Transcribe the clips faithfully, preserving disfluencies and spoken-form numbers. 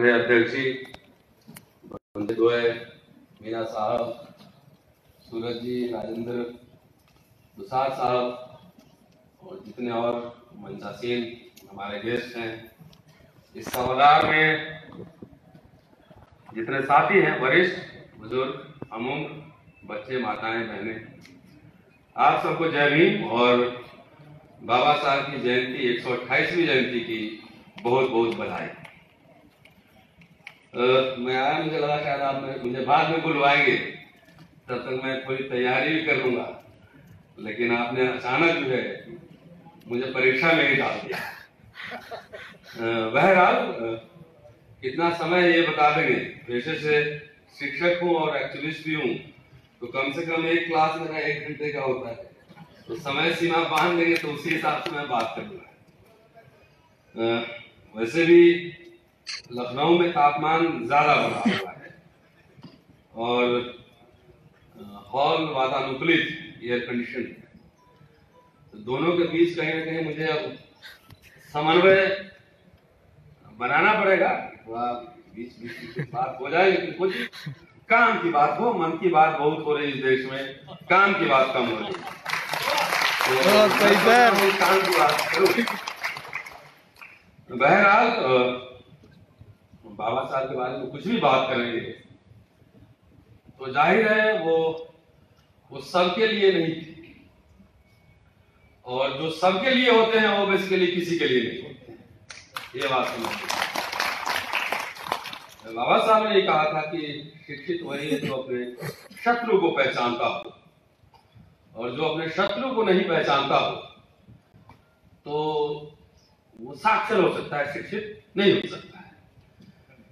माननीय अध्यक्ष जी, बंदे दोए मीना साहब, सूरज जी, राजेंद्र दुसार साहब और जितने और मंचासीन हमारे गेस्ट हैं, इस सभागार में जितने साथी हैं, वरिष्ठ, बुजुर्ग, अमुम, बच्चे, माताएं, बहनें, आप सबको जय भीम और बाबा साहब की जयंती एक सौ अट्ठाईसवीं जयंती की बहुत बहुत बधाई। मैं आया, मुझे लगा शायद आप मुझे बाद में बुलवाएंगे, तब तक मैं थोड़ी तैयारी भी कर लूंगा, लेकिन आपने अचानक जो है मुझे परीक्षा में ही डाल दिया। बहरहाल इतना समय ये बता देंगे, वैसे से शिक्षक हूँ और एक्टिविस्ट भी हूँ, तो कम से कम एक क्लास मेरा एक घंटे का होता है, तो समय सीमा बांध लेंगे तो उसी हिसाब से मैं बात करूँगा। वैसे भी लखनऊ में तापमान ज्यादा बढ़ा हुआ है और हॉल वातानुकूलित एयर कंडीशन है, तो दोनों के बीच कहीं ना कहीं मुझे अब समन्वय बनाना पड़ेगा। थोड़ा बीच बीच में बात हो जाए, लेकिन कुछ काम की बात हो, मन की बात बहुत हो रही इस देश में, काम की बात कम हो रही है, काम की बात करो। बहरहाल बाबा साहब के बारे में कुछ भी बात करेंगे तो जाहिर है वो वो सबके लिए नहीं थी, और जो सबके लिए होते हैं वो बेसिकली किसी के लिए नहीं होते हैं, ये बात समझ। बाबा साहब ने ये कहा था कि शिक्षित वही है जो अपने शत्रु को पहचानता हो, और जो अपने शत्रु को नहीं पहचानता हो तो वो साक्षर हो सकता है, शिक्षित नहीं हो सकता।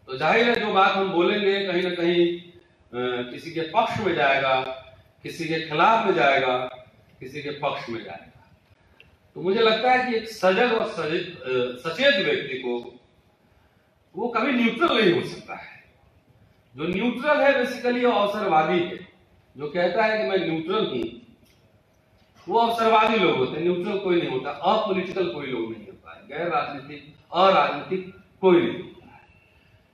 तो जाहिर है जो बात हम बोलेंगे कहीं ना कहीं किसी के पक्ष में जाएगा, किसी के खिलाफ में जाएगा, किसी के पक्ष में जाएगा। तो मुझे लगता है कि एक सजग और सचेत व्यक्ति को वो कभी न्यूट्रल नहीं हो सकता है। जो न्यूट्रल है बेसिकली वो अवसरवादी है, जो कहता है कि मैं न्यूट्रल हूं वो अवसरवादी लोग होते हैं, न्यूट्रल कोई नहीं होता, अपॉलिटिकल कोई लोग नहीं होता है, गैर राजनीतिक अराजनीतिक कोई नहीं होता।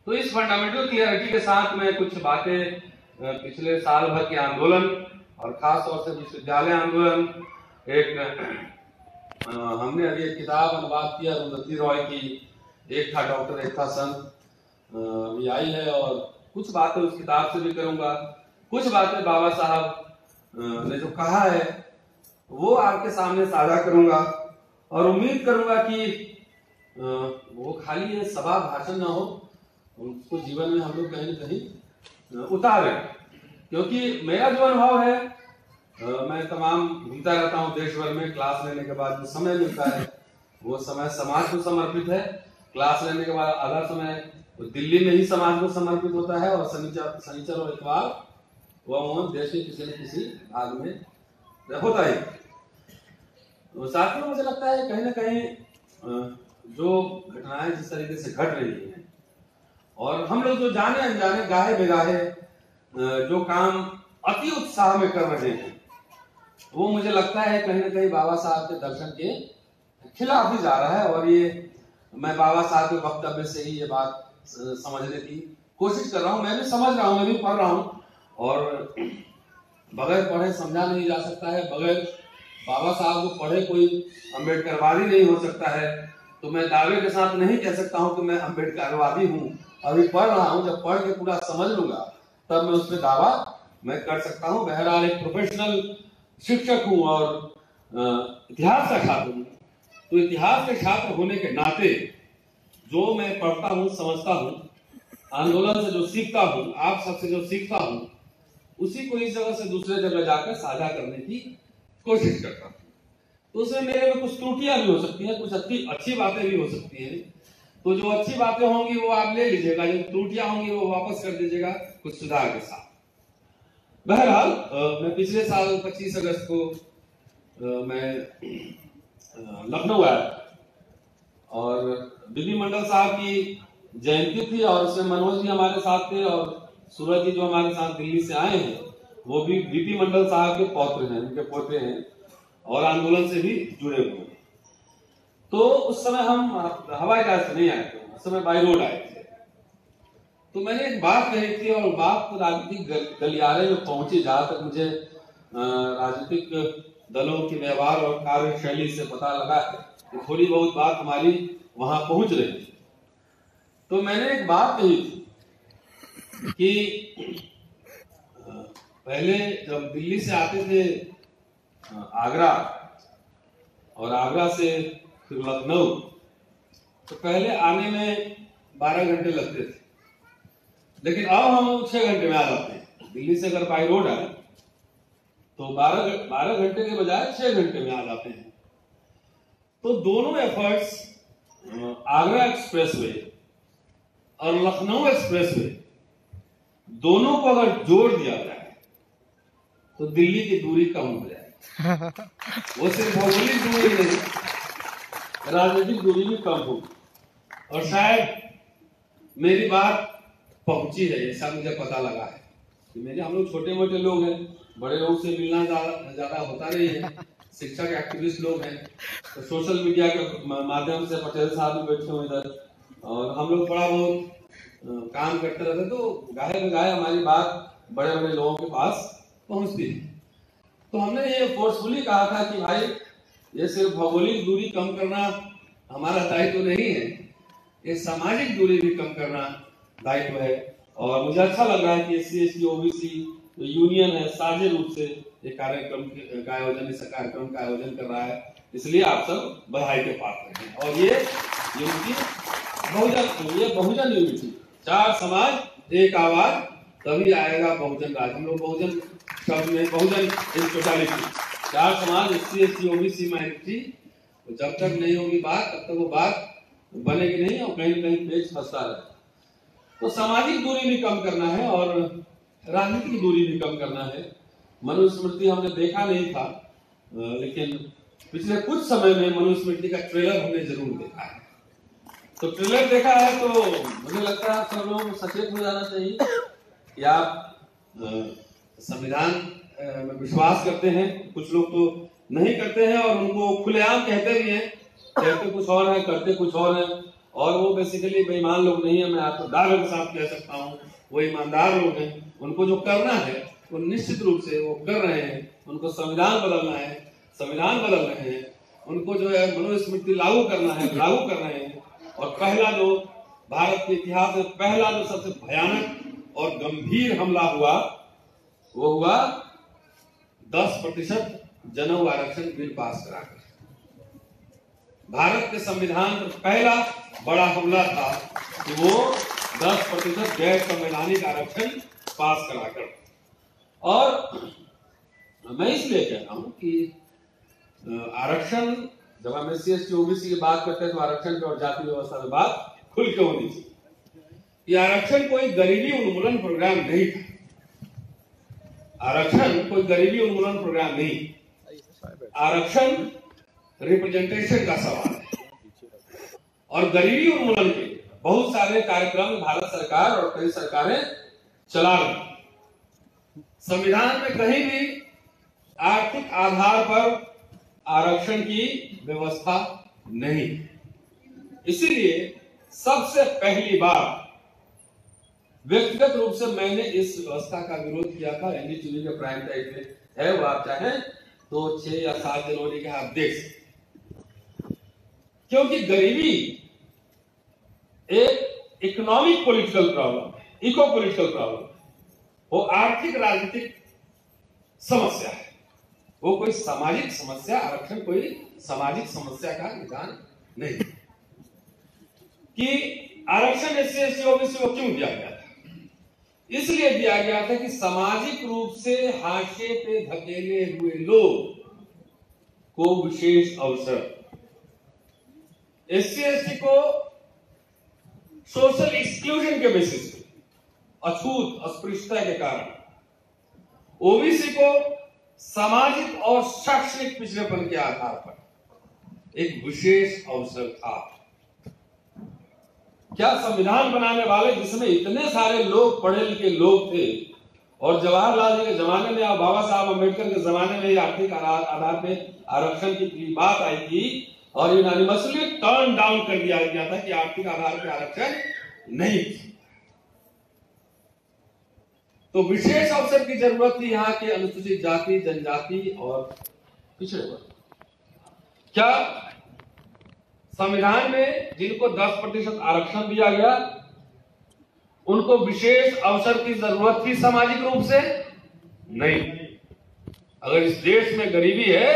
तो इस फंडामेंटल क्लियरिटी के साथ मैं कुछ बातें पिछले साल भर के आंदोलन और खास तौर से विश्वविद्यालय आंदोलन, एक हमने अभी एक किताब अनुवाद किया रुंधति रॉय की, एक था डॉक्टर एक था संत, अभी आई है, और कुछ बातें उस किताब से भी करूंगा। कुछ बातें बाबा साहब ने जो कहा है वो आपके सामने साझा करूंगा, और उम्मीद करूंगा कि वो खाली ये सभा भाषण ना हो, उसको जीवन में हम लोग कहीं ना कहीं उतारे। क्योंकि मेरा जो अनुभव है, मैं तमाम घूमता रहता हूँ देश भर में, क्लास लेने के बाद जो समय मिलता है वो समय समाज को समर्पित है, क्लास लेने के बाद आधा समय दिल्ली में ही समाज को समर्पित होता है, और शनिचर शनिचर और इतवार वह देश के किसी न किसी भाग में होता ही। तो साथ में मुझे लगता है कहीं ना कहीं जो घटनाएं जिस तरीके से घट रही है, और हम लोग जो जाने अनजाने गाहे बेगाहे जो काम अति उत्साह में कर रहे हैं, वो मुझे लगता है कहीं ना कहीं बाबा साहब के दर्शन के खिलाफ ही जा रहा है। और ये मैं बाबा साहब के वक्तव्य से ही ये बात समझने की कोशिश कर रहा हूँ, मैं भी समझ रहा हूँ, मैं भी पढ़ रहा हूँ, और बगैर पढ़े समझा नहीं जा सकता है, बगैर बाबा साहब को पढ़े कोई अम्बेडकरवादी नहीं हो सकता है। तो मैं दावे के साथ नहीं कह सकता हूँ कि मैं अम्बेडकरवादी हूँ, अभी पढ़ रहा हूँ, जब पढ़ के पूरा समझ लूंगा तब मैं उस पर दावा मैं कर सकता हूँ। बहरहाल एक प्रोफेशनल शिक्षक हूँ और इतिहास का छात्र हूँ, तो इतिहास के छात्र होने के नाते जो मैं पढ़ता हूँ, समझता हूँ, आंदोलन से जो सीखता हूँ, आप सबसे जो सीखता हूँ, उसी को इस जगह से दूसरे जगह जाकर साझा करने की कोशिश करता हूँ। तो उसमें मेरे में कुछ त्रुटियां भी हो सकती हैं, कुछ अच्छी अच्छी बातें भी हो सकती हैं, तो जो अच्छी बातें होंगी वो आप ले लीजिएगा, जो त्रुटियां होंगी वो वापस कर दीजिएगा कुछ सुधार के साथ। बहरहाल मैं पिछले साल पच्चीस अगस्त को आ, मैं लखनऊ आया, और बीपी मंडल साहब की जयंती थी, और उसमें मनोज जी हमारे साथ थे, और सूरज जी जो हमारे साथ दिल्ली से आए हैं वो भी बीपी मंडल साहब के पौत्र हैं, उनके पोते हैं और आंदोलन से भी जुड़े हुए हैं। तो उस समय हम हवाई जहाज से नहीं आए थे, उस समय बाई रोड आए थे, तो मैंने एक बात कही थी और बात राजनीतिक गलियारे में पहुंची, जहाँ तक मुझे राजनीतिक दलों के व्यवहार और कार्यशैली से पता लगा कि थोड़ी बहुत बात हमारी वहां पहुंच रही थी। तो मैंने एक बात कही थी कि पहले जब दिल्ली से आते थे आगरा और आगरा से फिर लखनऊ, तो पहले आने में बारह घंटे लगते थे, लेकिन अब हम छह घंटे में आ जाते हैं। दिल्ली से अगर बाई रोड आए तो बारह बारह घंटे के बजाय छह घंटे में आ जाते हैं। तो दोनों एफर्ट्स, आगरा एक्सप्रेसवे और लखनऊ एक्सप्रेसवे, दोनों को अगर जोड़ दिया जाए तो दिल्ली की दूरी कम हो जाएगी। वो सिर्फ भौगोलिक दूरी नहीं, राजनीतिक दूरी भी कम होगी। और शायद मेरी बात पहुंची है, ऐसा मुझे पता लगा है कि मेरे हम लोग छोटे मोटे लोग हैं, बड़े लोग से मिलना ज्यादा होता नहीं है। शिक्षा के एक्टिविस्ट लोग हैं, तो सोशल मीडिया के माध्यम से पटेल साहब भी बैठे हुए इधर और हम लोग बड़ा बहुत काम करते रहते, तो गाहे बगाहे हमारी बात बड़े बड़े लोगों के पास पहुंचती है। तो हमने ये फोर्सफुली कहा था कि भाई ये सिर्फ भौगोलिक दूरी कम करना हमारा दायित्व तो नहीं है, ये सामाजिक दूरी भी कम करना दायित्व है। और मुझे अच्छा लग रहा है कि एससी एसटी ओबीसी तो यूनियन है, साझे रूप से ये कार्यक्रम का आयोजन इस कार्यक्रम का आयोजन कर रहा है, इसलिए आप सब बधाई के पात्र हैं। और ये यूनिटी बहुजन, ये बहुजन यूनिटी, चार समाज एक आवाज, तभी आएगा बहुजन राज। हम लोग बहुजन शब्द में बहुजन इन टोटालिटी, चार समाज, S C S C OBC minority, जब तक नहीं होगी बात तब तक वो बात बनेगी नहीं और कहीं कहीं पेच फंसता रहेगा। तो सामाजिक दूरी भी कम करना है और राजनीति की दूरी भी कम करना है। मनुस्मृति हमने देखा नहीं था, लेकिन पिछले कुछ समय में मनुस्मृति का ट्रेलर हमने जरूर देखा है। तो ट्रेलर देखा है तो मुझे लगता है सब लोगों को सचेत हो जाना चाहिए कि आप संविधान में विश्वास करते हैं, कुछ लोग तो नहीं करते हैं और उनको खुलेआम कहते भी हैं, कहते कुछ और है करते कुछ और है, और वो बेसिकली बेईमान लोग नहीं है, मैं आपको दावे के साथ कह सकता हूँ वो ईमानदार लोग हैं। उनको जो करना है वो निश्चित रूप से वो कर रहे हैं, उनको संविधान बदलना है, संविधान बदल रहे हैं, उनको जो है मनुस्मृति लागू करना है, लागू कर रहे हैं। और पहला जो भारत के इतिहास में पहला जो सबसे भयानक और गंभीर हमला हुआ वो हुआ दस प्रतिशत जनेऊ आरक्षण बिल पास कराकर। भारत के संविधान पर पहला बड़ा हमला था कि वो दस प्रतिशत गैर संवैधानिक आरक्षण पास कराकर। और मैं इसलिए कह रहा हूं कि आरक्षण, जब हम एससी एसटी ओबीसी की बात करते हैं तो आरक्षण और जाति व्यवस्था की बात खुल के होनी चाहिए। ये आरक्षण कोई गरीबी उन्मूलन प्रोग्राम नहीं था, आरक्षण कोई गरीबी उन्मूलन प्रोग्राम नहीं, आरक्षण रिप्रेजेंटेशन का सवाल है। और गरीबी उन्मूलन के बहुत सारे कार्यक्रम भारत सरकार और कई सरकारें चला रही। संविधान में कहीं भी आर्थिक आधार पर आरक्षण की व्यवस्था नहीं, इसीलिए सबसे पहली बार व्यक्तिगत रूप से मैंने इस व्यवस्था का विरोध किया था। एनडीटीवी के प्राइम टाइम में है वो, आप चाहें तो छह या सात जनवरी के आप देख सकते, क्योंकि गरीबी एक economic political problem, eco political problem, वो आर्थिक राजनीतिक समस्या है, वो कोई सामाजिक समस्या, आरक्षण कोई सामाजिक समस्या का निदान नहीं। कि आरक्षण एससी एसटी ओबीसी को क्यों दिया गया था? इसलिए दिया गया था कि सामाजिक रूप से हाशिए पे धकेले हुए लोग को विशेष अवसर, एससी एसटी को सोशल एक्सक्लूजन के बेसिस पे, अछूत अस्पृश्यता के कारण, ओबीसी को सामाजिक और शैक्षणिक पिछड़ेपन के आधार पर एक विशेष अवसर था। क्या संविधान बनाने वाले, जिसमें इतने सारे लोग पढ़े लिखे लोग थे, और जवाहरलाल जी के जमाने में और बाबा साहब अंबेडकर के जमाने में आर्थिक आधार पे आरक्षण की बात आई थी और यूनानिमसली टर्न डाउन कर दिया गया था कि आर्थिक आधार पर आरक्षण नहीं। तो विशेष अवसर की जरूरत थी यहाँ के अनुसूचित जाति, जनजाति और पिछड़े वर्ग। क्या संविधान में जिनको दस प्रतिशत आरक्षण दिया गया उनको विशेष अवसर की जरूरत थी सामाजिक रूप से? नहीं। अगर इस देश में गरीबी है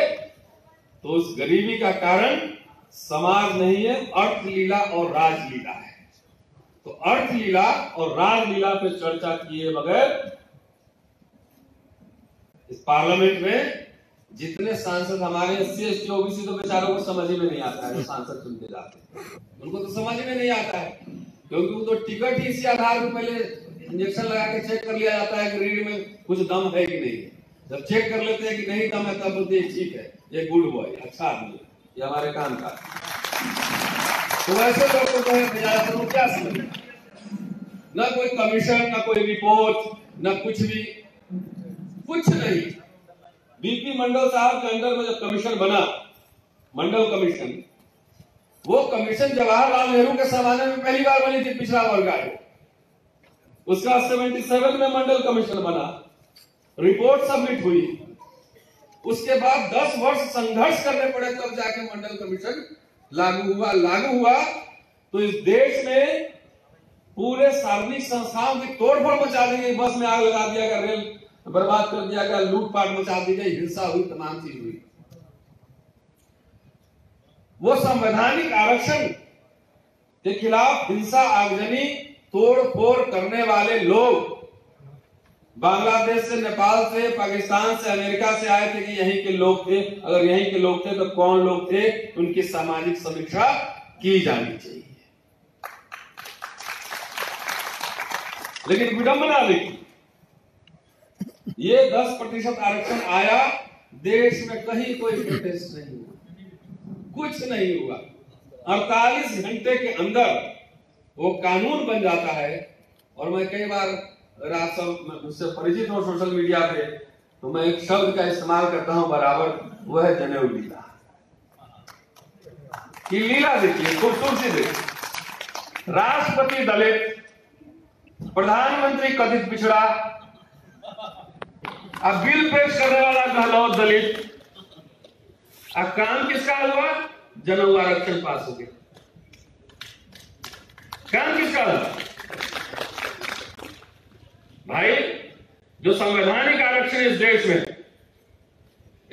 तो उस गरीबी का कारण समाज नहीं है, अर्थलीला और राजलीला है। तो अर्थलीला और राजलीला पे चर्चा किए बगैर इस पार्लियामेंट में जितने सांसद हमारे S C S T O B C तो बेचारों को समझ में नहीं आता है, जो सांसद चुनते जाते हैं उनको तो समझ में नहीं आता है, क्योंकि वो तो टिकट ही इसी आधार पर पहले इंजेक्शन लगा के चेक कर लिया जाता है कि रीढ़ में कुछ दम है कि नहीं। जब चेक कर लेते हैं कि नहीं दम है तब बोलते हैं ठीक है, ये गुड बॉय, अच्छा आदमी, ये हमारे काम का। तो ऐसे लोगों को तो क्या समझ, ना कोई कमीशन, ना कोई रिपोर्ट, ना कुछ भी, कुछ नहीं। बीपी मंडल साहब के अंडर में जब कमीशन बना, मंडल कमीशन, वो कमीशन जवाहरलाल नेहरू के जमाने में पहली बार बनी थी, पिछड़ा वर्ग आयोग। उसका सेवेंटी सेवन में मंडल कमीशन बना, रिपोर्ट सबमिट हुई, उसके बाद दस वर्ष संघर्ष करने पड़े तब जाके मंडल कमीशन लागू हुआ। लागू हुआ तो इस देश में पूरे सार्वजनिक संस्थाओं की तोड़फोड़ मचा दी गई, बस में आग लगा दिया गया, रेल बर्बाद कर दिया गया, लूटपाट मचा दी गई, हिंसा हुई, तमाम चीज हुई। वो संवैधानिक आरक्षण के खिलाफ हिंसा, आगजनी, तोड़फोड़ करने वाले लोग बांग्लादेश से, नेपाल से, पाकिस्तान से, अमेरिका से आए थे कि यहीं के लोग थे। अगर यहीं के लोग थे तो कौन लोग थे, उनकी सामाजिक समीक्षा की जानी चाहिए। लेकिन विडंबना देखिए, ये दस प्रतिशत आरक्षण आया, देश में कहीं कोई प्रोटेस्ट नहीं हुआ, कुछ नहीं हुआ। अड़तालीस घंटे के अंदर वो कानून बन जाता है। और मैं कई बार, अगर आप सब उससे परिचित हो सोशल मीडिया पे, तो मैं एक शब्द का इस्तेमाल करता हूं बराबर, वह है जनेऊ लीला। की लीला देखिए, खूबसूरती देखिए। राष्ट्रपति दलित, प्रधानमंत्री कथित पिछड़ा, अब बिल पेश करने वाला गहलोत दलित। अब काम किसका हुआ? जनेऊ आरक्षण पास हो गया। काम किसका हुआ भाई? जो संवैधानिक आरक्षण इस देश में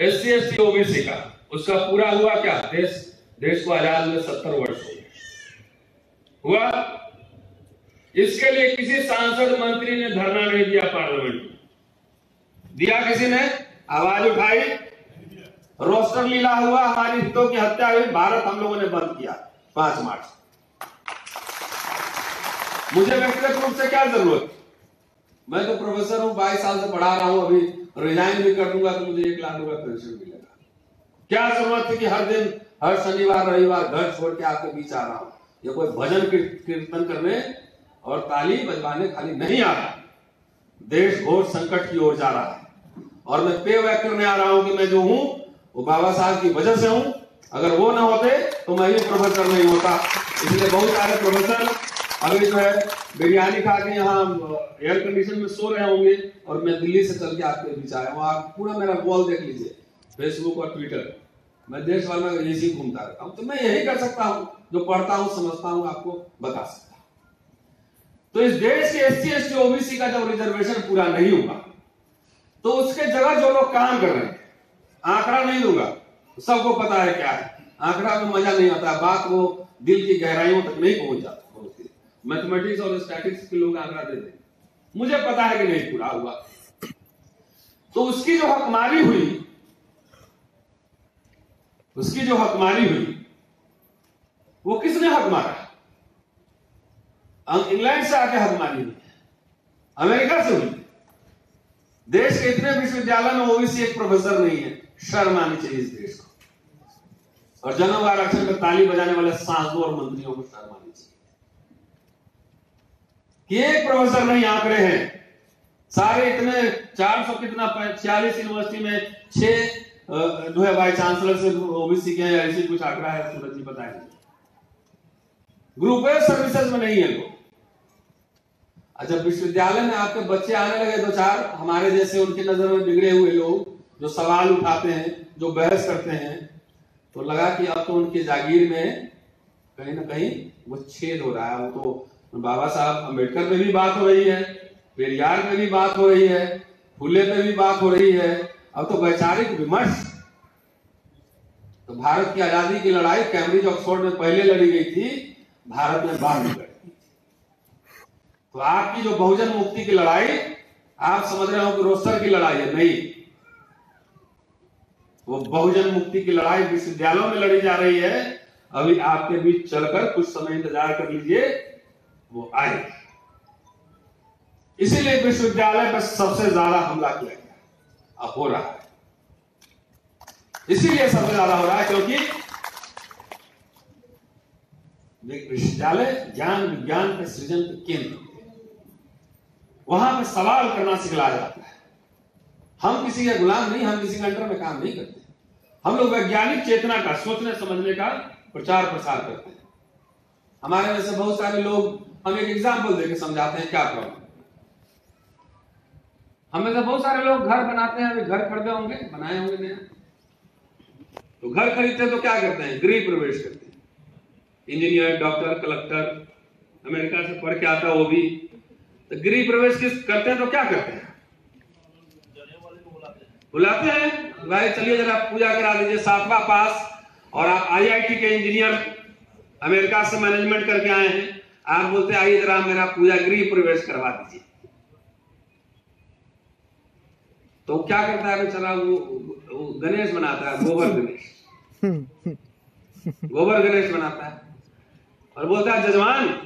S C S T O B C का, उसका पूरा हुआ क्या? देश देश को आजाद में सत्तर वर्ष हो गए हुआ। इसके लिए किसी सांसद मंत्री ने धरना नहीं दिया, पार्लियामेंट में दिया किसी ने, आवाज उठाई, रोस्टर लीला हुआ, हमारे हितों की हत्या हुई, भारत हम लोगों ने बंद किया पांच मार्च। मुझे व्यक्तिगत रूप से क्या जरूरत, मैं तो प्रोफेसर हूं, बाईस साल से पढ़ा रहा हूं, अभी रिजाइन भी कर दूंगा तो मुझे एक लाख रुपया पेंशन मिलेगा। क्या जरूरत थी कि हर दिन, हर शनिवार रविवार घर छोड़ के आपके बीच आ रहा हूं? ये कोई भजन कीर्तन करने और ताली बजवाने खाली नहीं आ रहा। देश घोर संकट की ओर जा रहा है और मैं पे बैक करने आ रहा हूं कि मैं जो हूं वो बाबा साहब की वजह से हूं। अगर वो ना होते तो मैं भी प्रोफेसर नहीं होता। इसलिए बहुत सारे प्रोफेसर अभी जो है बिरयानी खा के यहाँ एयर कंडीशन में सो रहे होंगे, और मैं दिल्ली से चल के आपके बीच आया हूँ। आप पूरा मेरा वॉल देख लीजिए, फेसबुक और ट्विटर, मैं देश भर में यही घूमता रहता हूँ। तो मैं यही कर सकता हूँ, जो पढ़ता हूँ, समझता हूँ, आपको बता सकता हूँ। तो इस देश के S C S T OBC का जब रिजर्वेशन पूरा नहीं हुआ तो उसके जगह जो लोग काम कर रहे हैं, आंकड़ा नहीं दूंगा, सबको पता है क्या है, आंकड़ा में मजा नहीं आता, बात वो दिल की गहराइयों तक नहीं पहुंच जाती। मैथमेटिक्स और स्टैटिस्टिक्स के लोग आंकड़ा दे दें, मुझे पता है कि नहीं पूरा हुआ। तो उसकी जो हकमारी हुई, उसकी जो हकमारी हुई, वो किसने हक मारा? इंग्लैंड से आके हकमारी हुई, अमेरिका से हुई। देश के इतने विश्वविद्यालय में ओबीसी एक प्रोफेसर नहीं है, शर्म आनी चाहिए इस देश को। और जनेऊ आरक्षण में ताली बजाने वाले सांसदों और मंत्रियों को शर्म आनी चाहिए कि एक प्रोफेसर नहीं, आंकड़े हैं सारे। इतने चार सौ कितना छियालीस यूनिवर्सिटी में छह जो है वाइस चांसलर से ओबीसी के, ऐसी कुछ आंकड़ा है, सूरज जी बताएंगे। ग्रुप ए सर्विसेज में नहीं है लोग। जब विश्वविद्यालय में आपके बच्चे आने लगे दो चार हमारे जैसे उनकी नजर में बिगड़े हुए लोग जो सवाल उठाते हैं, जो बहस करते हैं, तो लगा कि अब तो उनकी जागीर में कहीं ना कहीं वो छेद हो रहा है। वो तो बाबा साहब अंबेडकर पे भी बात हो रही है, पेरियार पे भी बात हो रही है, फुले पे भी बात हो रही है। अब तो वैचारिक विमर्श, तो भारत की आजादी की लड़ाई कैम्ब्रिज ऑक्सफोर्ड में पहले लड़ी गई थी, भारत में बाद में। तो आपकी जो बहुजन मुक्ति की लड़ाई आप समझ रहे हो कि रोस्टर की लड़ाई है, नहीं, वो बहुजन मुक्ति की लड़ाई विश्वविद्यालयों में लड़ी जा रही है। अभी आपके बीच चलकर कुछ समय इंतजार कर लीजिए, वो आए। इसीलिए विश्वविद्यालय पर सबसे ज्यादा हमला किया गया, अब हो रहा है। इसीलिए सबसे ज्यादा हो रहा है क्योंकि विश्वविद्यालय ज्ञान विज्ञान के सृजन के केंद्र, वहां पे सवाल करना सिखलाया जाता है। हम किसी के गुलाम नहीं, हम किसी के अंडर में काम नहीं करते। हम लोग वैज्ञानिक चेतना का, सोचने समझने का प्रचार प्रसार करते हैं। हमारे में से बहुत सारे लोग, हम एक एग्जाम्पल देकर समझाते हैं क्या प्रॉब्लम। हमें से बहुत सारे लोग घर बनाते हैं, अभी घर खरीदे होंगे, बनाए होंगे नया, तो घर खरीदते तो क्या करते हैं, गृह प्रवेश करते हैं। इंजीनियर, डॉक्टर, कलेक्टर, अमेरिका से पढ़ के आता है, वो भी तो गृह प्रवेश किस करते हैं, तो क्या करते हैं, बुलाते हैं, भाई चलिए जरा पूजा करा दीजिए, सातवां पास और आप आईआईटी के इंजीनियर अमेरिका से मैनेजमेंट करके आए हैं, आप बोलते हैं आइए जरा मेरा पूजा गृह प्रवेश करवा दीजिए। तो क्या करता है, चला वो, वो गणेश बनाता है, गोबर गणेश गोबर गणेश बनाता है और बोलता है जजमान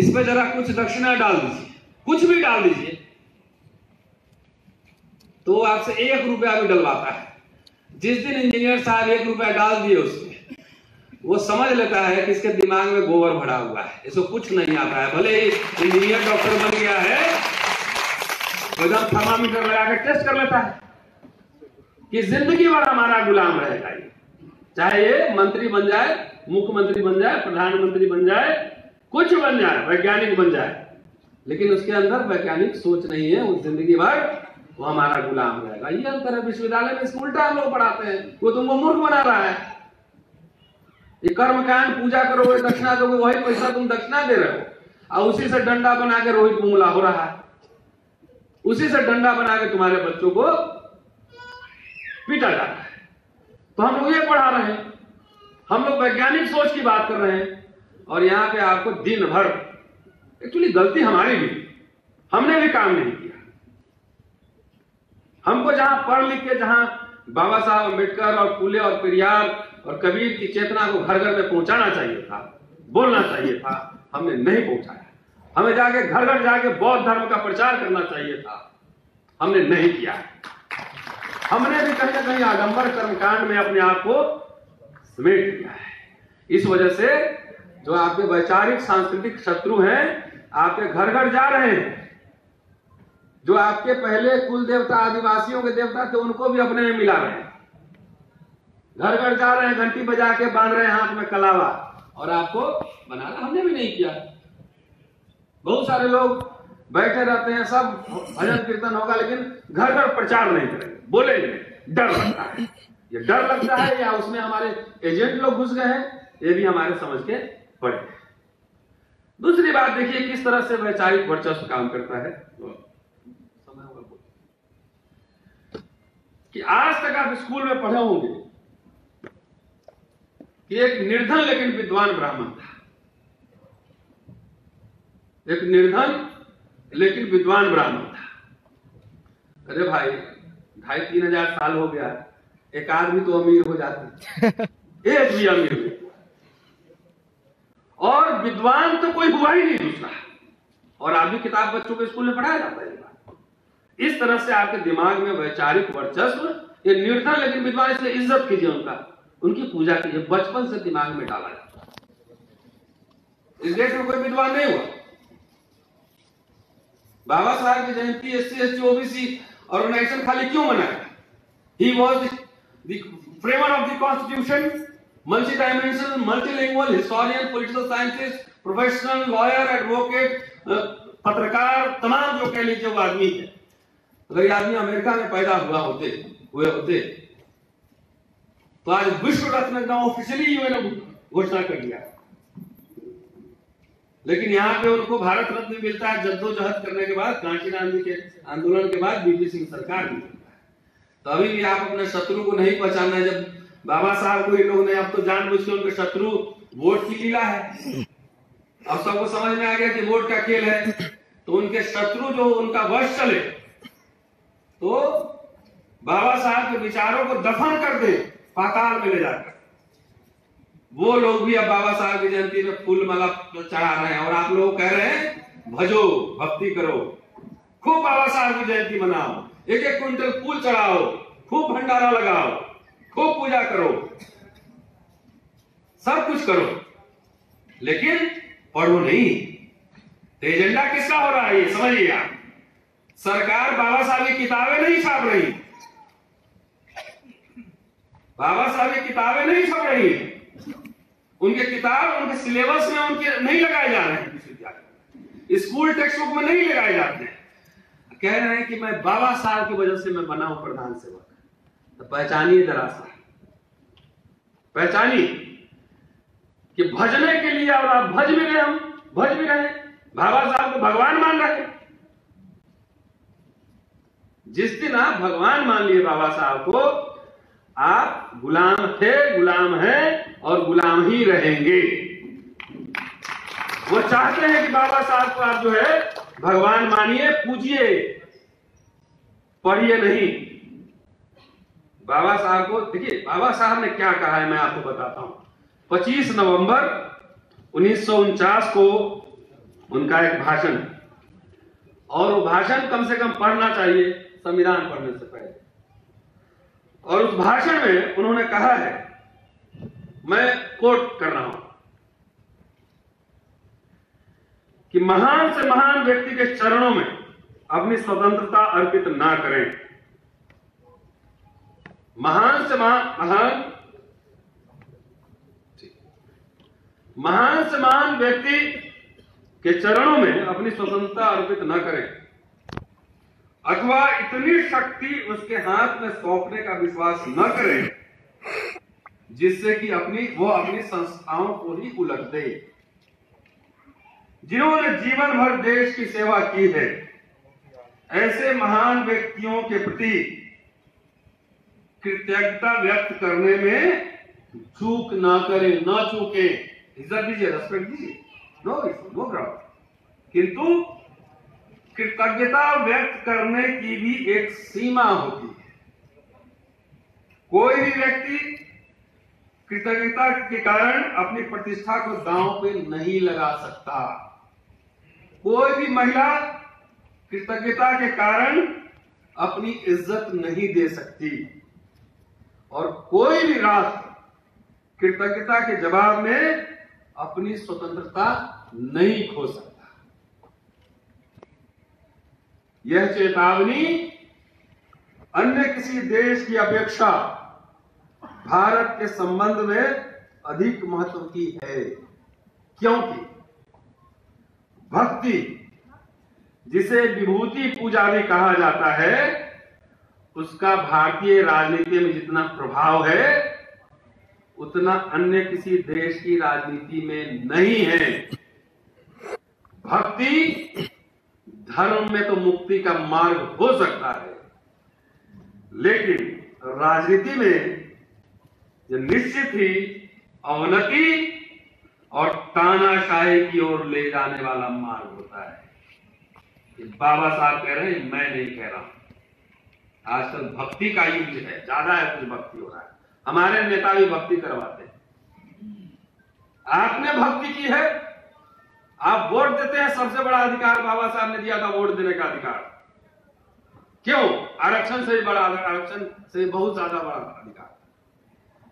इस पे जरा कुछ दक्षिणा डाल दीजिए, कुछ भी डाल दीजिए, तो आपसे एक रुपया भी डलवाता है। जिस दिन इंजीनियर साहब एक रुपया डाल दिए उसमें, वो समझ लेता है कि इसके दिमाग में गोबर भरा हुआ है, इसको कुछ नहीं आता है, भले ही इंजीनियर डॉक्टर बन गया है, एकदम थर्मामीटर लगाकर टेस्ट कर लेता है कि जिंदगी भर हमारा गुलाम रहेगा, चाहे ये मंत्री बन जाए, मुख्यमंत्री बन जाए, प्रधानमंत्री बन जाए, कुछ बन जाए, वैज्ञानिक बन जाए, लेकिन उसके अंदर वैज्ञानिक सोच नहीं है, उस जिंदगी भर वो हमारा गुलाम रहेगा। ये अंतर है। विश्वविद्यालय में इसको उल्टा हम लोग पढ़ाते हैं, वो तुमको मूर्ख बना रहा है। ये कर्मकांड, पूजा करोगे, दक्षिणा दोगे, वही पैसा तुम दक्षिणा दे रहे हो और उसी से डंडा बना के रोहित वेमुला हो रहा है, उसी से डंडा बना के तुम्हारे बच्चों को पीटा जा रहा है। तो हम लोग ये पढ़ा रहे हैं, हम लोग वैज्ञानिक सोच की बात कर रहे हैं, और यहाँ पे आपको दिन भर, एक्चुअली गलती हमारी भी, हमने भी काम नहीं किया। हमको जहां पढ़ लिख के, जहां बाबा साहब अम्बेडकर और फुले और पेरियार और कबीर की चेतना को घर घर में पहुंचाना चाहिए था, बोलना चाहिए था, हमने नहीं पहुंचाया। हमें जाके घर घर जाके बौद्ध धर्म का प्रचार करना चाहिए था, हमने नहीं किया। हमने भी कहीं ना कहीं आडम्बर कर्मकांड में अपने आप को समेट लिया है। इस वजह से जो आपके वैचारिक सांस्कृतिक शत्रु हैं, आपके घर घर जा रहे हैं। जो आपके पहले कुल देवता आदिवासियों के देवता थे, उनको भी अपने में मिला रहे हैं, घर घर जा रहे हैं, घंटी बजा के बांध रहे हैं हाथ में कलावा, और आपको बनाना हमने भी नहीं किया। बहुत सारे लोग बैठे रहते हैं, सब भजन कीर्तन होगा, लेकिन घर घर प्रचार नहीं करेंगे, बोलेंगे, डर लगता है। ये डर लगता है या उसमें हमारे एजेंट लोग घुस गए हैं, ये भी हमारे समझ के पढ़े। दूसरी बात देखिए किस तरह से वैचारिक वर्चस्व काम करता है। कि आज तक आप स्कूल में पढ़े होंगे कि एक निर्धन लेकिन विद्वान ब्राह्मण था, एक निर्धन लेकिन विद्वान ब्राह्मण था। अरे भाई, ढाई तीन हजार साल हो गया, एक आदमी तो अमीर हो जाते, एक भी अमीर हो, और विद्वान तो कोई हुआ ही नहीं दूसरा, और आपकी किताब बच्चों के स्कूल में पढ़ाया जाता है। इस तरह से आपके दिमाग में वैचारिक वर्चस्व, ये निर्धन लेकिन विद्वान, इसलिए इज्जत कीजिए उनका, उनकी पूजा कीजिए, बचपन से दिमाग में डाला जाता है। इस देश में कोई विद्वान नहीं हुआ। बाबा साहब की जयंती S C S T OBC organisation खाली क्यों मनाया? He was the framer of the constitution, multi-dimensional, multilingual historian, political scientist, professional, lawyer, advocate, पत्रकार, तमाम जो कह लीजिए वो आदमी है। अगर ये आदमी अमेरिका में पैदा हुआ होते हुए होते तो आज विश्व रत्न का ऑफिशियली यूएन ने घोषणा कर दिया, लेकिन यहाँ पे उनको भारत रत्न मिलता है जद्दोजहद करने के बाद, कांचीलाल जी के आंदोलन के बाद बीपी सिंह सरकार भी। तो अभी भी आप अपने शत्रु को नहीं पहचानना। जब बाबा साहब को ये लोग ने, आप तो जानबूझ के उनके शत्रु वोट की लीला है। अब सबको समझ में आ गया कि वोट का खेल है, तो उनके शत्रु जो उनका वश चले, तो बाबा साहब के विचारों को दफन कर दे, पाताल में ले जाकर। वो लोग भी अब बाबा साहब की जयंती में फूल माला चढ़ा रहे हैं और आप लोग कह रहे हैं भजो भक्ति करो, खूब बाबा साहब की जयंती मनाओ, एक एक क्विंटल फूल चढ़ाओ, खूब भंडारा लगाओ, खूब पूजा करो, सब कुछ करो, लेकिन पढ़ो नहीं। एजेंडा किसका हो रहा है ये समझिए आप। सरकार बाबा साहब की किताबें नहीं छाप रही, बाबा साहब की किताबें नहीं छाप रही, उनके किताब उनके सिलेबस में उनके नहीं लगाए जा रहे हैं, विश्वविद्यालय स्कूल टेक्स्ट बुक में नहीं लगाए जाते हैं। कह रहे हैं कि मैं बाबा साहब की वजह से मैं बना हूं प्रधान सेवक। तो पहचानिए जरा सा, पहचानिए कि भजने के लिए, और आप भज भी रहे, हम भज भी रहे, बाबा साहब को भगवान मान रहे। जिस दिन आप भगवान मान लिए बाबा साहब को, आप गुलाम थे, गुलाम हैं और गुलाम ही रहेंगे। वो चाहते हैं कि बाबा साहब को आप जो है भगवान मानिए, पूजिए, पढ़िए नहीं। बाबा साहब को देखिए, बाबा साहब ने क्या कहा है मैं आपको बताता हूं। पच्चीस नवंबर उन्नीस सौ उनचास को उनका एक भाषण, और वो भाषण कम से कम पढ़ना चाहिए संविधान पढ़ने से पहले। और उस भाषण में उन्होंने कहा है, मैं कोट कर रहा हूं, कि महान से महान व्यक्ति के चरणों में अपनी स्वतंत्रता अर्पित ना करें, महान से महान महान से महान व्यक्ति के चरणों में अपनी स्वतंत्रता अर्पित ना करें, अथवा इतनी शक्ति उसके हाथ में सौंपने का विश्वास न करें जिससे कि अपनी वो अपनी संस्थाओं को ही उलट दे। जिन्होंने जीवन भर देश की सेवा की है, ऐसे महान व्यक्तियों के प्रति कृतज्ञता व्यक्त करने में चूक ना करें, ना चूके, इज्जत दीजिए, रेस्पेक्ट दीजिए, नो नो ग्राउंड, किंतु कृतज्ञता व्यक्त करने की भी एक सीमा होती है। कोई भी व्यक्ति कृतज्ञता के कारण अपनी प्रतिष्ठा को दांव पे नहीं लगा सकता। कोई भी महिला कृतज्ञता के कारण अपनी इज्जत नहीं दे सकती, और कोई भी राष्ट्र कृतज्ञता के जवाब में अपनी स्वतंत्रता नहीं खो सकता। यह चेतावनी अन्य किसी देश की अपेक्षा भारत के संबंध में अधिक महत्व की है, क्योंकि भक्ति, जिसे विभूति पूजा भी कहा जाता है, उसका भारतीय राजनीति में जितना प्रभाव है उतना अन्य किसी देश की राजनीति में नहीं है। भक्ति धर्म में तो मुक्ति का मार्ग हो सकता है, लेकिन राजनीति में यह निश्चित ही अवनति और तानाशाही की ओर ले जाने वाला मार्ग होता है। बाबा साहब कह रहे हैं, मैं नहीं कह रहा हूं। आजकल भक्ति का युग है, ज्यादा है, कुछ भक्ति हो रहा है, हमारे नेता भी भक्ति करवाते हैं। आपने भक्ति की है, आप वोट देते हैं, सबसे बड़ा अधिकार बाबा साहब ने दिया था वोट देने का अधिकार। क्यों? आरक्षण से भी बड़ा, आरक्षण से बहुत ज्यादा बड़ा अधिकार,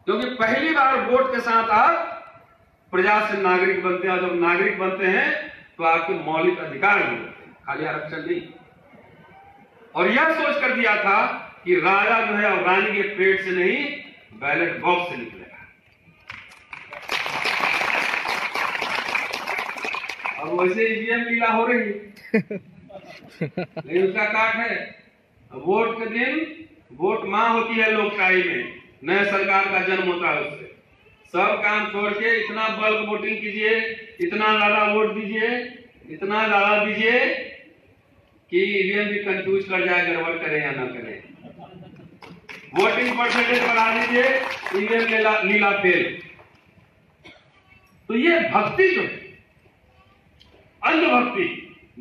क्योंकि पहली बार वोट के साथ आप प्रजा से नागरिक बनते हैं, और जब नागरिक बनते हैं तो आपके मौलिक अधिकार भी होते हैं, खाली आरक्षण नहीं। और यह सोचकर दिया था कि राजा जो है रानी के पेट से नहीं, बैलेट बॉक्स से निकलेगा। और वैसे ईवीएम लीला हो रही लेकिन उसका काट है। वोट के दिन वोट माँ होती है लोकशाही में, नए सरकार का जन्म होता है। उससे सब काम छोड़ के इतना बल्क वोटिंग कीजिए, इतना ज्यादा वोट दीजिए, इतना ज्यादा दीजिए कि ईवीएम भी कंफ्यूज कर जाए, गड़बड़ करे या ना करे। वोटिंग परसेंटेज बढ़ा दीजिए, ईवीएम लीला फेल। तो ये भक्ति जो है अंधभक्ति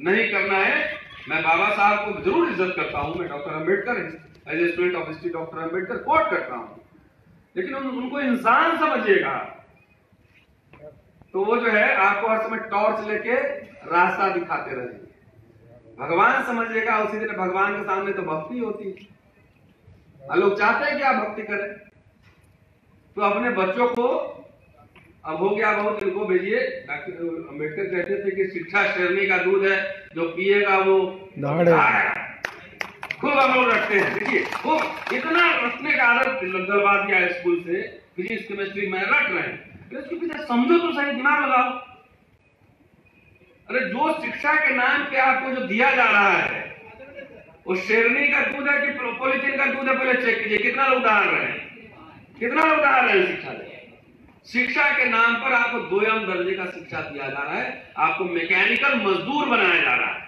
नहीं करना है। मैं बाबा साहब को जरूर इज्जत करता हूं, मैं doctor Ambedkar as a student of history doctor Ambedkar quote करता हूं, लेकिन उन, उनको इंसान समझिएगा। तो वो जो है आपको हर समय टॉर्च लेके रास्ता दिखाते रहेंगे। भगवान समझिएगा, उसी दिन भगवान के सामने तो भक्ति होती है। लोग चाहते हैं कि आप भक्ति करें। तो अपने बच्चों को अब हो गया बहुत, इनको भेजिए। डॉक्टर अम्बेडकर कहते थे कि शिक्षा शेरनी का दूध है, जो पिएगा वो खूब। हम लोग रखते हैं, देखिए खूब इतना रखने का आदत दलवा दिया स्कूल से। फिजिक्स केमिस्ट्री में रट रहे हैं, इसके पीछे समझो तो सही, दिमाग लगाओ। अरे जो शिक्षा के नाम पे आपको जो दिया जा रहा है वो शेरनी का दूध है कि पॉलिथिन का दूध है, पहले चेक कीजिए। कितना लोग डाल रहे हैं, कितना लोग डाल रहे हैं शिक्षा में। शिक्षा के नाम पर आपको दोयम दर्जे का शिक्षा दिया जा रहा है, आपको मैकेनिकल मजदूर बनाया जा रहा है।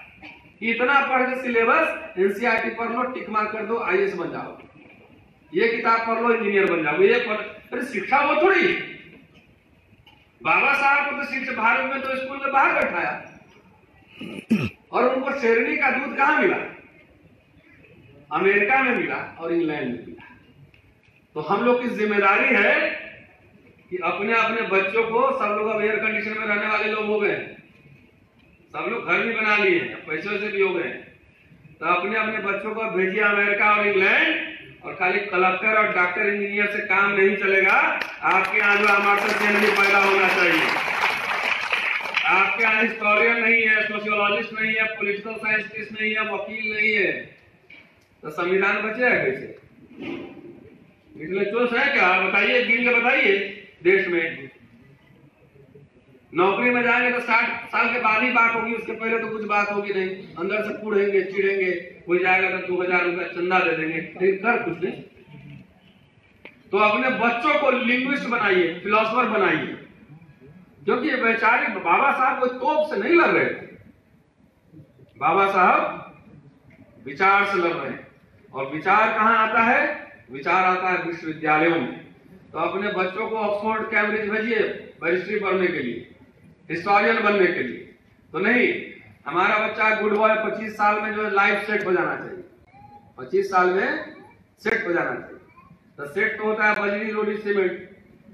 इतना पढ़ के सिलेबस एनसीआरटी पढ़ लो, टिक मार्क कर दो, आईएएस बन जाओ। ये किताब पढ़ लो, इंजीनियर बन जाओ। ये पढ़, अरे शिक्षा वो थोड़ी। बाबा साहब को तो शिक्षा भारत में तो स्कूल में बाहर बैठाया, और उनको शेरनी का दूध कहां मिला? अमेरिका में मिला और इंग्लैंड में मिला। तो हम लोग की जिम्मेदारी है कि अपने अपने बच्चों को, सब लोग अब एयर कंडीशन में रहने वाले लोग हो गए, सब लोग घर भी बना लिए हैं, पैसे से भी हो गए, तो अपने अपने बच्चों को भेजिए अमेरिका और इंग्लैंड। और खाली कलेक्टर और डॉक्टर इंजीनियर से काम नहीं चलेगा। आपके यहाँ जो आर्टिस्ट भी पैदा होना चाहिए। आपके यहाँ हिस्टोरियन नहीं है, सोशियोलॉजिस्ट नहीं है, पोलिटिकल साइंटिस्ट नहीं है, वकील नहीं है, तो संविधान बचेगा कैसे? इंटेलेक्चुअल्स है क्या बताइए, गिन के बताइए। देश में नौकरी में जाएंगे तो साठ साल के बाद ही बात होगी, उसके पहले तो कुछ बात होगी नहीं। अंदर से कूड़ेंगे चिड़ेंगे, कोई जाएगा तो दो हजार रुपया चंदा दे देंगे, लेकिन कर कुछ नहीं। तो अपने बच्चों को लिंग्विस्ट बनाइए, फिलोसफर बनाइए, क्योंकि वैचारिक। बाबा साहब कोई तोप से नहीं लड़ रहे थे, बाबा साहब विचार से लड़ रहे हैं। और विचार कहाँ आता है? विचार आता है विश्वविद्यालयों में। तो अपने बच्चों को ऑक्सफोर्ड कैम्ब्रिज भेजिए बैरिस्ट्री पढ़ने के लिए, हिस्टोरियन बनने के लिए। तो नहीं, हमारा बच्चा गुड बॉय पच्चीस साल में जो है लाइफ सेट हो जाना चाहिए, पच्चीस साल में सेट हो जाना चाहिए। तो सेट तो होता है बजरी रोटी सीमेंट।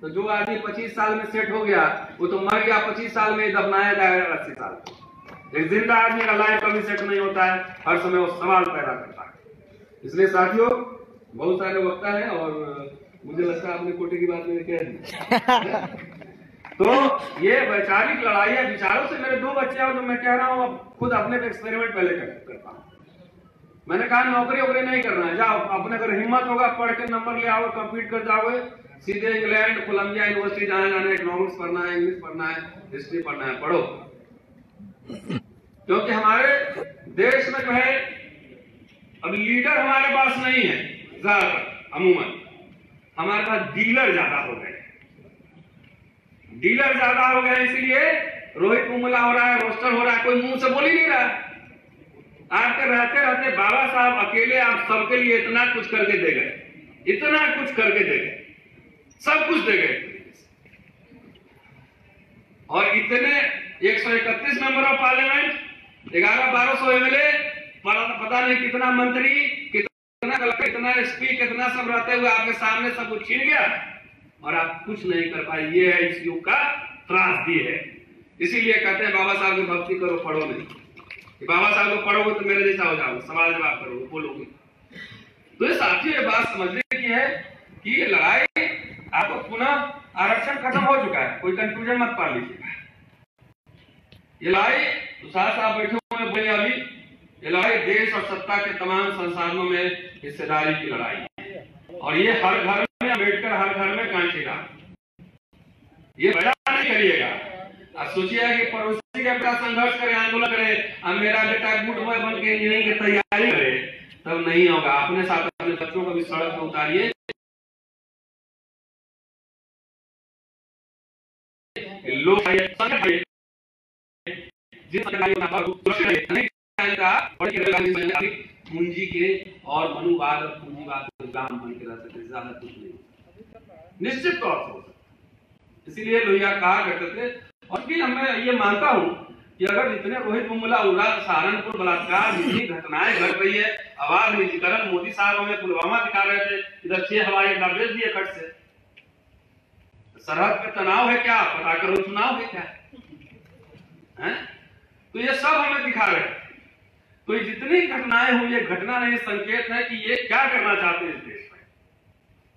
तो जो आदमी पच्चीस साल में सेट हो गया वो तो मर गया, पच्चीस साल में दफनाया जाएगा अस्सी साल में। एक जिंदा आदमी का लाइफ कभी सेट नहीं होता है, हर समय वो सवाल पैदा करता है। इसलिए साथियों, बहुत सारे वक्ता है और मुझे लगता है आपने कोटे की बात मैंने कह दी। तो ये वैचारिक लड़ाई है विचारों से। मेरे दो बच्चे हैं जो मैं कह रहा हूँ खुद अपने पे एक्सपेरिमेंट पहले करता हूँ। मैंने कहा नौकरी वगैरह नहीं करना है, जाओ अपने अगर हिम्मत होगा पढ़ के नंबर ले आओ, कंप्लीट कर जाओगे सीधे इंग्लैंड, कोलंबिया यूनिवर्सिटी जाना जाना है। इकोनॉमिक्स पढ़ना है, इंग्लिश पढ़ना है, हिस्ट्री पढ़ना है, पढ़ो। क्योंकि हमारे देश में जो है अब लीडर हमारे पास नहीं है ज्यादातर, अमूमन हमारे पास डीलर ज्यादा हो गए, डीलर ज्यादा हो गए। इसीलिए रोहित वेमुला हो रहा है, रोस्टर हो रहा है, कोई मुंह से बोल ही नहीं रहा। आपके रहते रहते बाबा साहब अकेले आप सबके लिए इतना कुछ करके दे गए, इतना कुछ करके दे गए, सब कुछ दे गए। और इतने एक सौ इकतीस मेंबर ऑफ पार्लियामेंट, ग्यारह बारह सौ एमएलए, पता नहीं कितना मंत्री, कितना इतना स्पीक, इतना सब रहते हुए आपके सामने सब कुछ छीन गया और आप कुछ नहीं कर पाए। ये है इस युग का त्रासदी है। इसीलिए कहते हैं बाबा साहब की भक्ति करो, पढ़ो नहीं। कि बाबा साहब को पढ़ोगे तो मेरे जैसा हो जाओगे, सवाल जवाब करोगे, बोलोगे। तो ये साथियों ये बात समझने की है कि ये लड़ाई आपको, पुनः आरक्षण खत्म हो चुका है, कोई कंफ्यूजन मत पा लीजिएगा। ये लड़ाई साथ साथ बैठे हुए बोले, अभी ये लड़ाई देश और सत्ता के तमाम संसाधनों में हिस्सेदारी की लड़ाई है। और ये हर घर में अंबेडकर, हर घर में कांशीराम, ये बयान नहीं करिएगा। आप सोचिएगा कि पड़ोसी लिए अपना संघर्ष करें, आंदोलन करें और मेरा बेटा गुड बॉय बन के इंजीनियरिंग की तैयारी करे तब नहीं होगा। अपने साथ अपने बच्चों को भी सड़क पर उतारिए, लोग पूंजी के और मनुवाद और पूंजीवाद के गुलाम बन के रह सकते, ज्यादा कुछ नहीं, निश्चित तौर से हो सकता। इसीलिए लोहिया कहा करते थे। और फिर मैं ये मानता हूँ कि अगर जितने रोहित वेमुला उड़ा सहारनपुर बलात्कार जितनी घटनाएं घट रही है, आवाज निजीकरण, मोदी साहब हमें पुलवामा दिखा रहे थे, इधर छह हवाई अड्डा बेच दिए खट से, सरहद पे तनाव है क्या, पता करो चुनाव है क्या है? तो ये सब हमें दिखा रहे हैं। तो जितनी घटनाएं हुई, ये घटना नहीं संकेत है कि ये क्या करना चाहते हैं इस देश में।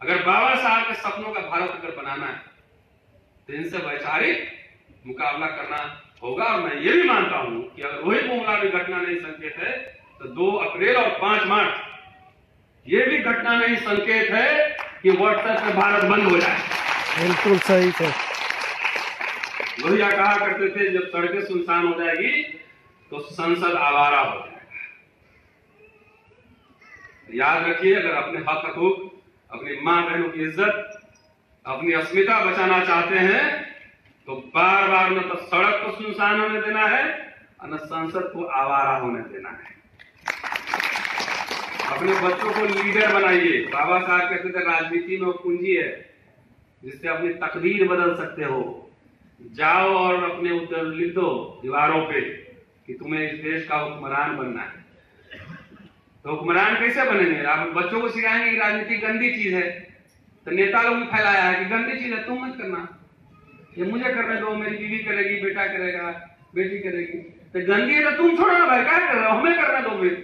अगर बाबा साहब के सपनों का भारत अगर बनाना है तो इनसे वैचारिक मुकाबला करना होगा। और मैं ये भी मानता हूं कि अगर रोहित वेमुला भी घटना नहीं संकेत है तो दो अप्रैल और पांच मार्च ये भी घटना नहीं संकेत है कि व्हाट्सएप में भारत बंद हो जाए। बिल्कुल सही है। लोहिया कहा करते थे जब सड़कें सुनसान हो जाएगी तो संसद आवारा हो जाएगा। याद रखिए, अगर अपने हक हकूक, अपनी मां बहनों की इज्जत, अपनी अस्मिता बचाना चाहते हैं तो बार बार न तो सड़क को सुनसान होने देना है और न संसद को आवारा होने देना है। अपने बच्चों को लीडर बनाइए। बाबा साहब कहते थे राजनीति में वो पूंजी है जिससे अपनी तकदीर बदल सकते हो। जाओ और अपने उत्तर लिख दो दीवारों पे कि तुम्हें इस देश का हुक्मरान बनना है। तो हुक्मरान कैसे बनेंगे? आप बच्चों को सिखाएंगे कि राजनीति गंदी चीज है तो नेता लोग भी फैलाया है कि गंदी चीज है, तुम मत करना, ये मुझे करने दो, मेरी बीवी करेगी, बेटा करेगा, बेटी करेगी, तो गंदी है तो तुम छोड़ो ना भाई, क्या कर रहे हो, हमें करने दो। फिर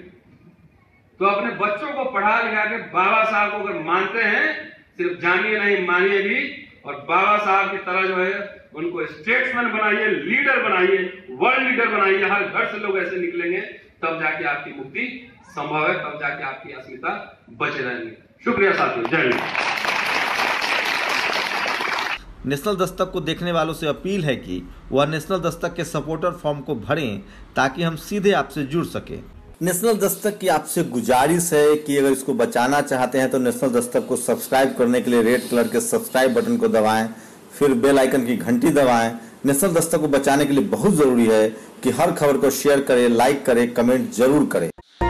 तो अपने बच्चों को पढ़ा लिखा के बाबा साहब को अगर मानते हैं, सिर्फ जानिए नहीं मानिए भी, और बाबा साहब की तरह जो है उनको स्टेट्समैन बनाइए, लीडर बनाइए, वर्ल्ड लीडर बनाइए। हर घर से लोग ऐसे निकलेंगे तब जाके आपकी मुक्ति संभव है, तब जाके आपकी अस्मिता बचे रहेंगे। शुक्रिया साथियों, जय हिंद। नेशनल दस्तक को देखने वालों से अपील है कि वह नेशनल दस्तक के सपोर्टर फॉर्म को भरें ताकि हम सीधे आपसे जुड़ सकें। नेशनल दस्तक की आपसे गुजारिश है कि अगर इसको बचाना चाहते हैं तो नेशनल दस्तक को सब्सक्राइब करने के लिए रेड कलर के सब्सक्राइब बटन को दबाएं, फिर बेल आइकन की घंटी दबाएं। नेशनल दस्तक को बचाने के लिए बहुत ज़रूरी है कि हर खबर को शेयर करें, लाइक करें, कमेंट जरूर करें।